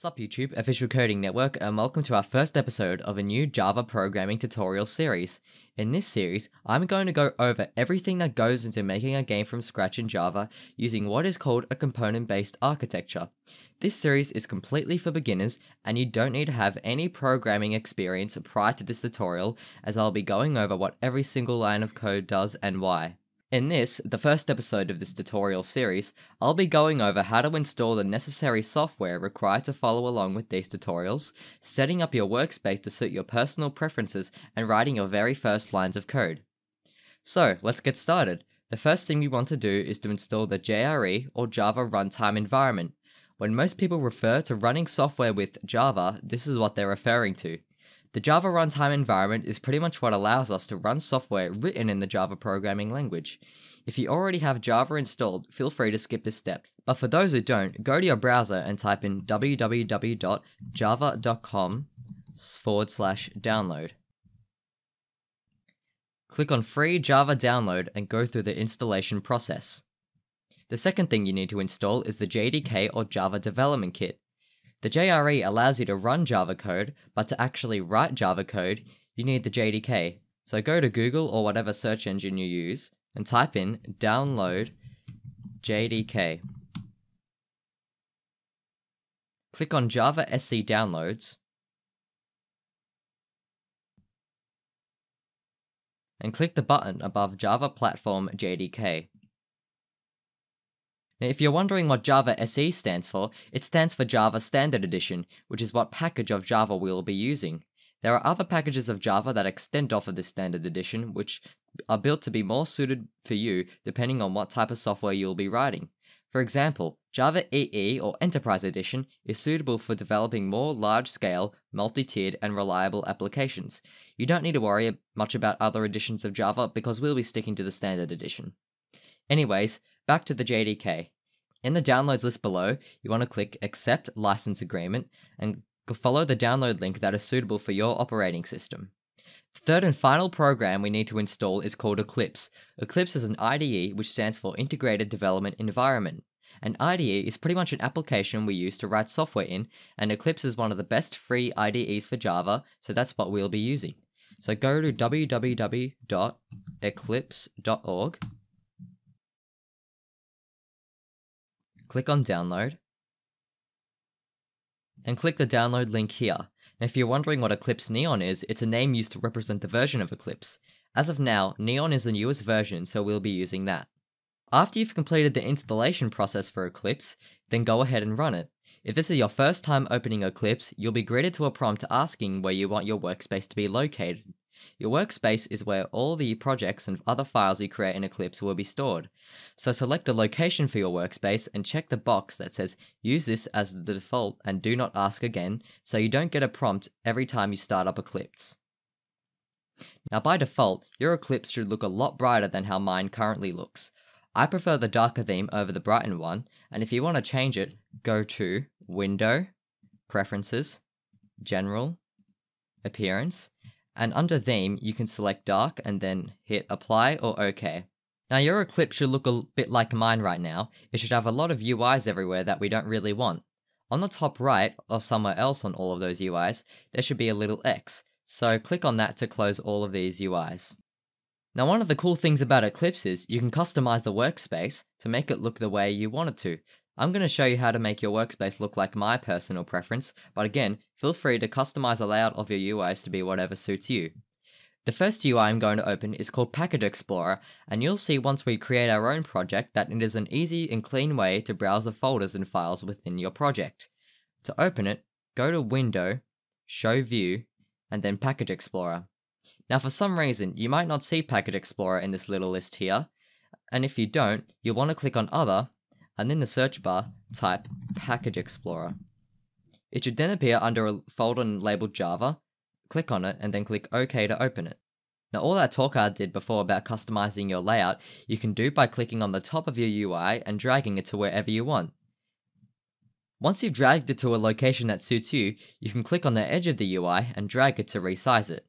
Sup YouTube, Official Coding Network, and welcome to our first episode of a new Java programming tutorial series. In this series, I'm going to go over everything that goes into making a game from scratch in Java using what is called a component-based architecture. This series is completely for beginners, and you don't need to have any programming experience prior to this tutorial, as I'll be going over what every single line of code does and why. In this, the first episode of this tutorial series, I'll be going over how to install the necessary software required to follow along with these tutorials, setting up your workspace to suit your personal preferences, and writing your very first lines of code. So, let's get started. The first thing we want to do is to install the JRE or Java Runtime Environment. When most people refer to running software with Java, this is what they're referring to. The Java Runtime Environment is pretty much what allows us to run software written in the Java programming language. If you already have Java installed, feel free to skip this step. But for those who don't, go to your browser and type in www.java.com/download. Click on Free Java Download and go through the installation process. The second thing you need to install is the JDK or Java Development Kit. The JRE allows you to run Java code, but to actually write Java code, you need the JDK. So go to Google or whatever search engine you use and type in download JDK. Click on Java SE downloads and click the button above Java Platform JDK. Now, if you're wondering what Java SE stands for, it stands for Java Standard Edition, which is what package of Java we'll be using. There are other packages of Java that extend off of this Standard Edition, which are built to be more suited for you depending on what type of software you'll be writing. For example, Java EE or Enterprise Edition is suitable for developing more large-scale, multi-tiered and reliable applications. You don't need to worry much about other editions of Java because we'll be sticking to the Standard Edition. Anyways, back to the JDK. In the downloads list below, you want to click Accept License Agreement and follow the download link that is suitable for your operating system. The third and final program we need to install is called Eclipse. Eclipse is an IDE, which stands for Integrated Development Environment. An IDE is pretty much an application we use to write software in, and Eclipse is one of the best free IDEs for Java, so that's what we'll be using. So go to www.eclipse.org. Click on download and click the download link here. Now, if you're wondering what Eclipse Neon is, it's a name used to represent the version of Eclipse. As of now, Neon is the newest version, so we'll be using that. After you've completed the installation process for Eclipse, then go ahead and run it. If this is your first time opening Eclipse, you'll be greeted to a prompt asking where you want your workspace to be located. Your workspace is where all the projects and other files you create in Eclipse will be stored. So select a location for your workspace and check the box that says use this as the default and do not ask again, so you don't get a prompt every time you start up Eclipse. Now by default, your Eclipse should look a lot brighter than how mine currently looks. I prefer the darker theme over the brightened one, and if you want to change it, go to Window, Preferences, General, Appearance, and under theme, you can select dark and then hit apply or OK. Now your Eclipse should look a bit like mine right now. It should have a lot of UIs everywhere that we don't really want. On the top right, or somewhere else on all of those UIs, there should be a little X. So click on that to close all of these UIs. Now one of the cool things about Eclipse is you can customize the workspace to make it look the way you want it to. I'm going to show you how to make your workspace look like my personal preference, but again, feel free to customize the layout of your UIs to be whatever suits you. The first UI I'm going to open is called Package Explorer, and you'll see once we create our own project that it is an easy and clean way to browse the folders and files within your project. To open it, go to Window, Show View, and then Package Explorer. Now for some reason, you might not see Package Explorer in this little list here, and if you don't, you'll want to click on Other, and in the search bar, type Package Explorer. It should then appear under a folder labeled Java. Click on it and then click OK to open it. Now all that talk I did before about customizing your layout, you can do by clicking on the top of your UI and dragging it to wherever you want. Once you've dragged it to a location that suits you, you can click on the edge of the UI and drag it to resize it.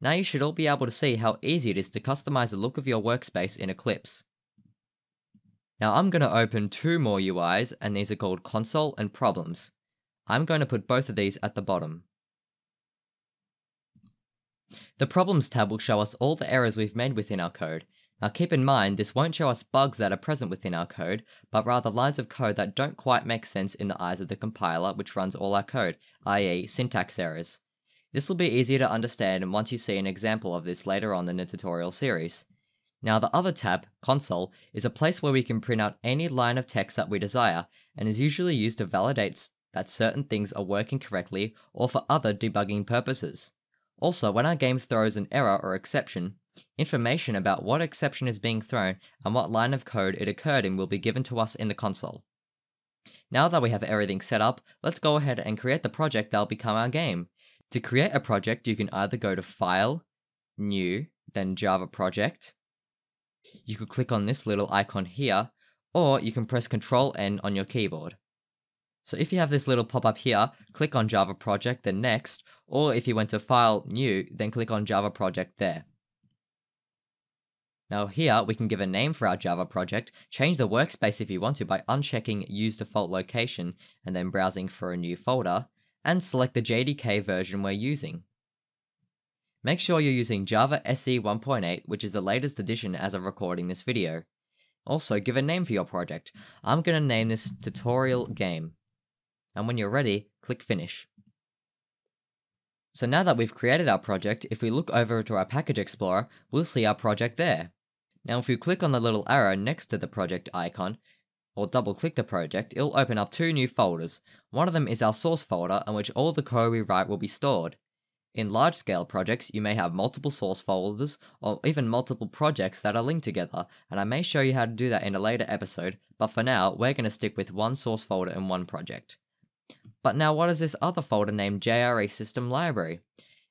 Now you should all be able to see how easy it is to customize the look of your workspace in Eclipse. Now I'm going to open two more UIs, and these are called Console and Problems. I'm going to put both of these at the bottom. The Problems tab will show us all the errors we've made within our code. Now keep in mind, this won't show us bugs that are present within our code, but rather lines of code that don't quite make sense in the eyes of the compiler which runs all our code, i.e. syntax errors. This will be easier to understand once you see an example of this later on in the tutorial series. Now the other tab, Console, is a place where we can print out any line of text that we desire, and is usually used to validate that certain things are working correctly or for other debugging purposes. Also, when our game throws an error or exception, information about what exception is being thrown and what line of code it occurred in will be given to us in the console. Now that we have everything set up, let's go ahead and create the project that will become our game. To create a project, you can either go to File, New, then Java Project. You could click on this little icon here, or you can press Ctrl N on your keyboard. So if you have this little pop-up here, click on Java Project, then Next, or if you went to File, New, then click on Java Project there. Now here we can give a name for our Java project, change the workspace if you want to by unchecking Use Default Location and then browsing for a new folder, and select the JDK version we're using. Make sure you're using Java SE 1.8, which is the latest edition as of recording this video. Also, give a name for your project. I'm going to name this Tutorial Game. And when you're ready, click Finish. So now that we've created our project, if we look over to our Package Explorer, we'll see our project there. Now if you click on the little arrow next to the project icon, or double click the project, it'll open up two new folders. One of them is our source folder, in which all the code we write will be stored. In large scale projects, you may have multiple source folders, or even multiple projects that are linked together, and I may show you how to do that in a later episode, but for now, we're going to stick with one source folder and one project. But now what is this other folder named JRE System Library?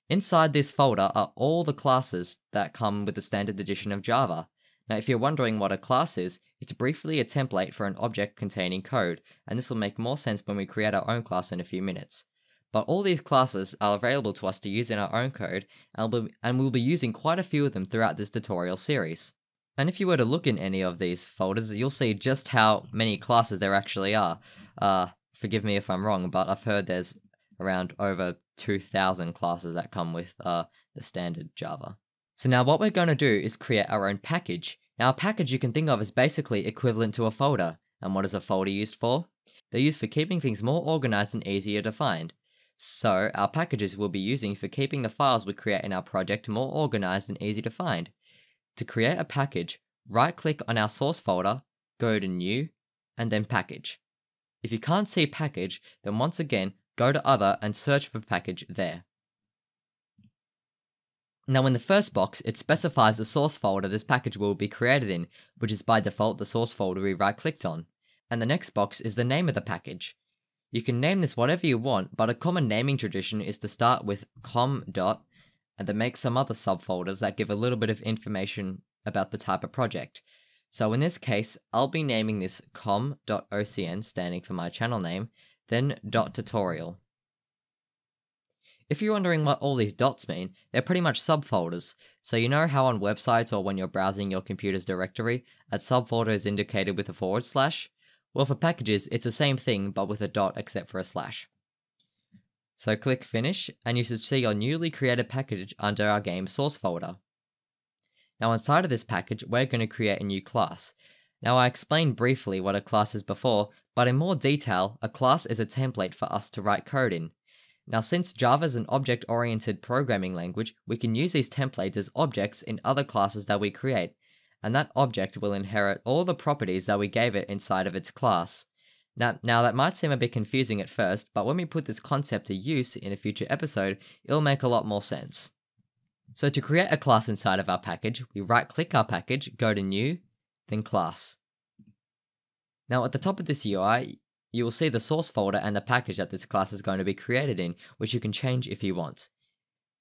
Inside this folder are all the classes that come with the standard edition of Java. Now if you're wondering what a class is, it's briefly a template for an object containing code, and this will make more sense when we create our own class in a few minutes. But all these classes are available to us to use in our own code, and we'll be using quite a few of them throughout this tutorial series. And if you were to look in any of these folders, you'll see just how many classes there actually are. Forgive me if I'm wrong, but I've heard there's around over 2,000 classes that come with the standard Java. So now what we're going to do is create our own package. Now a package you can think of as basically equivalent to a folder. And what is a folder used for? They're used for keeping things more organized and easier to find. So our packages we'll be using for keeping the files we create in our project more organized and easy to find. To create a package, right-click on our source folder, go to New, and then Package. If you can't see Package, then once again, go to Other and search for Package there. Now in the first box, it specifies the source folder this package will be created in, which is by default the source folder we right-clicked on. And the next box is the name of the package. You can name this whatever you want, but a common naming tradition is to start with com. and then make some other subfolders that give a little bit of information about the type of project. So in this case, I'll be naming this com.ocn, standing for my channel name, then .tutorial. If you're wondering what all these dots mean, they're pretty much subfolders. So you know how on websites or when you're browsing your computer's directory, a subfolder is indicated with a /? Well, for packages, it's the same thing, but with a dot except for a /. So click Finish, and you should see your newly created package under our game source folder. Now inside of this package, we're going to create a new class. Now I explained briefly what a class is before, but in more detail, a class is a template for us to write code in. Now since Java is an object-oriented programming language, we can use these templates as objects in other classes that we create, and that object will inherit all the properties that we gave it inside of its class. Now that might seem a bit confusing at first, but when we put this concept to use in a future episode, it'll make a lot more sense. So to create a class inside of our package, we right-click our package, go to New, then Class. Now at the top of this UI, you will see the source folder and the package that this class is going to be created in, which you can change if you want.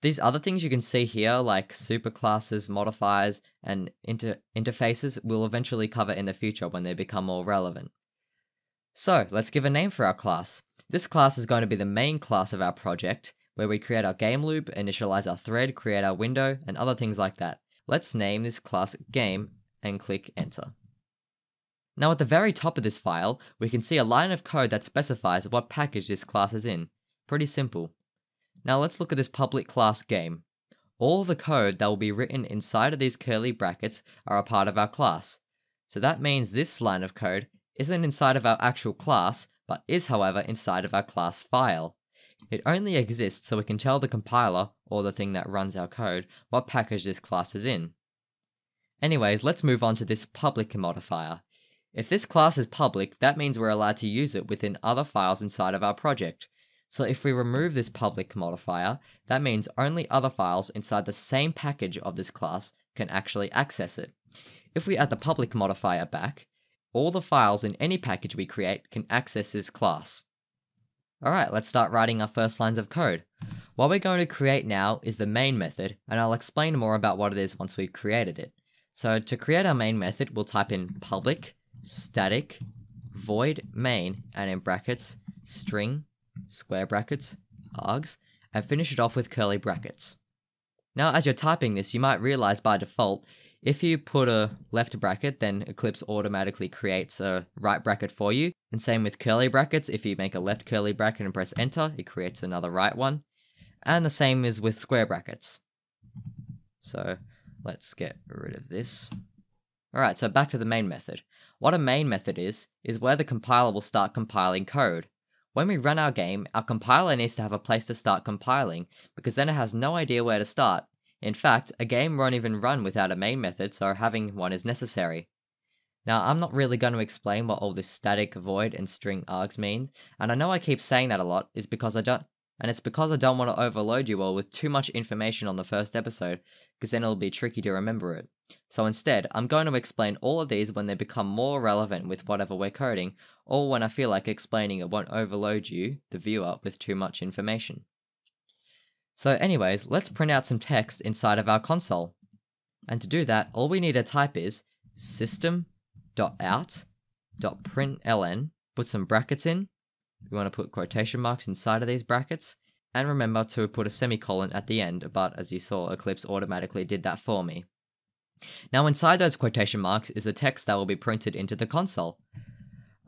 These other things you can see here, like superclasses, modifiers, and interfaces, we'll eventually cover in the future when they become more relevant. So let's give a name for our class. This class is going to be the main class of our project, where we create our game loop, initialize our thread, create our window, and other things like that. Let's name this class Game and click Enter. Now at the very top of this file, we can see a line of code that specifies what package this class is in. Pretty simple. Now let's look at this public class game. All the code that will be written inside of these curly brackets are a part of our class. So that means this line of code isn't inside of our actual class, but is however inside of our class file. It only exists so we can tell the compiler, or the thing that runs our code, what package this class is in. Anyways, let's move on to this public modifier. If this class is public, that means we're allowed to use it within other files inside of our project. So if we remove this public modifier, that means only other files inside the same package of this class can actually access it. If we add the public modifier back, all the files in any package we create can access this class. Alright, let's start writing our first lines of code. What we're going to create now is the main method, and I'll explain more about what it is once we've created it. So to create our main method, we'll type in public static void main, and in brackets string square brackets args, and finish it off with curly brackets. Now as you're typing this, you might realize by default, if you put a left bracket, then Eclipse automatically creates a right bracket for you. And same with curly brackets, if you make a left curly bracket and press enter, it creates another right one. And the same is with square brackets. So let's get rid of this. Alright, so back to the main method. What a main method is where the compiler will start compiling code. When we run our game, our compiler needs to have a place to start compiling, because then it has no idea where to start. In fact, a game won't even run without a main method, so having one is necessary. Now, I'm not really going to explain what all this static, void, and string args means, and I know I keep saying that a lot, it's because I don't want to overload you all with too much information on the first episode, because then it'll be tricky to remember it. So instead, I'm going to explain all of these when they become more relevant with whatever we're coding, or when I feel like explaining it won't overload you, the viewer, with too much information. So anyways, let's print out some text inside of our console. And to do that, all we need to type is system.out.println, put some brackets in, we want to put quotation marks inside of these brackets, and remember to put a semicolon at the end, but as you saw, Eclipse automatically did that for me. Now inside those quotation marks is the text that will be printed into the console.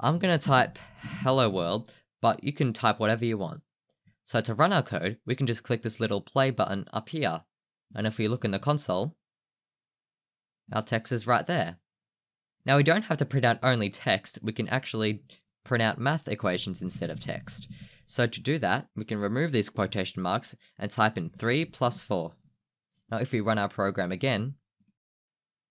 I'm going to type hello world, but you can type whatever you want. So to run our code, we can just click this little play button up here. And if we look in the console, our text is right there. Now we don't have to print out only text, we can actually print out math equations instead of text. So to do that, we can remove these quotation marks and type in 3 plus 4. Now if we run our program again,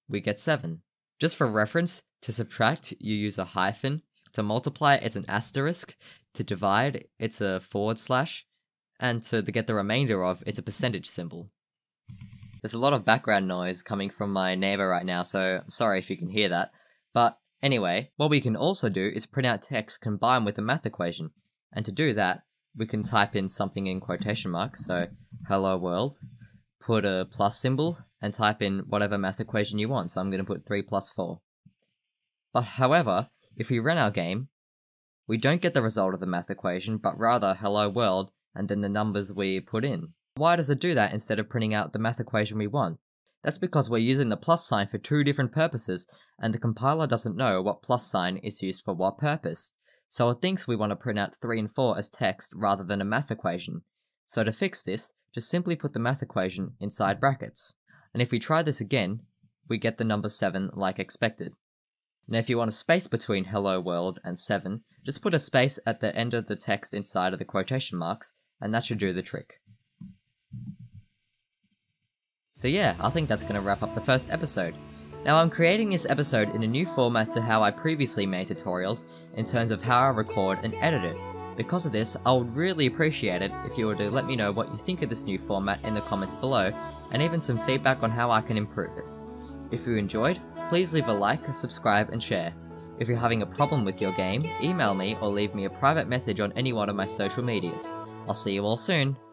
we get 7. Just for reference, to subtract, you use a hyphen, to multiply, it's an asterisk, to divide, it's a /, and to get the remainder of, it's a percentage symbol. There's a lot of background noise coming from my neighbor right now, so I'm sorry if you can hear that. But anyway, what we can also do is print out text combined with a math equation. And to do that, we can type in something in quotation marks, so hello world, put a plus symbol, and type in whatever math equation you want, so I'm going to put 3 plus 4. But however, if we run our game, we don't get the result of the math equation, but rather hello world, and then the numbers we put in. Why does it do that instead of printing out the math equation we want? That's because we're using the plus sign for two different purposes, and the compiler doesn't know what plus sign is used for what purpose. So it thinks we want to print out 3 and 4 as text rather than a math equation. So to fix this, just simply put the math equation inside brackets. And if we try this again, we get the number 7 like expected. Now if you want a space between hello world and 7, just put a space at the end of the text inside of the quotation marks, and that should do the trick. So yeah, I think that's going to wrap up the first episode. Now I'm creating this episode in a new format to how I previously made tutorials, in terms of how I record and edit it. Because of this, I would really appreciate it if you were to let me know what you think of this new format in the comments below, and even some feedback on how I can improve it. If you enjoyed, please leave a like, subscribe, and share. If you're having a problem with your game, email me or leave me a private message on any one of my social medias. I'll see you all soon!